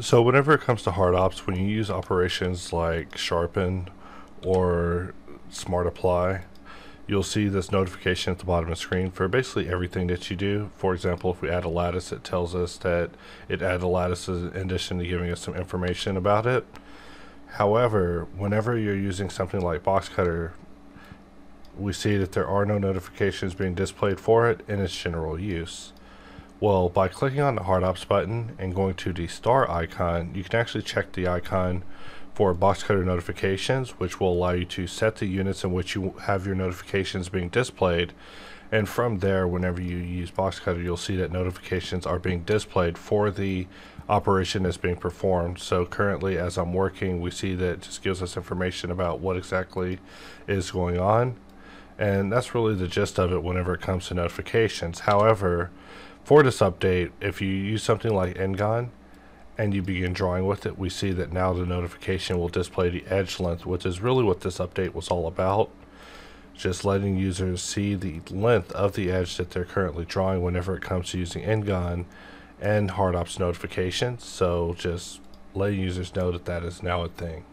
So whenever it comes to hard ops, when you use operations like sharpen or smart apply, you'll see this notification at the bottom of the screen for basically everything that you do. For example, if we add a lattice, it tells us that it added a lattice in addition to giving us some information about it. However, whenever you're using something like Box Cutter, we see that there are no notifications being displayed for it in its general use. Well, by clicking on the Hard Ops button and going to the star icon, you can actually check the icon for Box Cutter notifications, which will allow you to set the units in which you have your notifications being displayed. And from there, whenever you use Box Cutter, you'll see that notifications are being displayed for the operation that's being performed. So currently, as I'm working, we see that it just gives us information about what exactly is going on. And that's really the gist of it whenever it comes to notifications. However, for this update, if you use something like NGON and you begin drawing with it, we see that now the notification will display the edge length, which is really what this update was all about. Just letting users see the length of the edge that they're currently drawing whenever it comes to using NGON and Hard Ops notifications. So just letting users know that that is now a thing.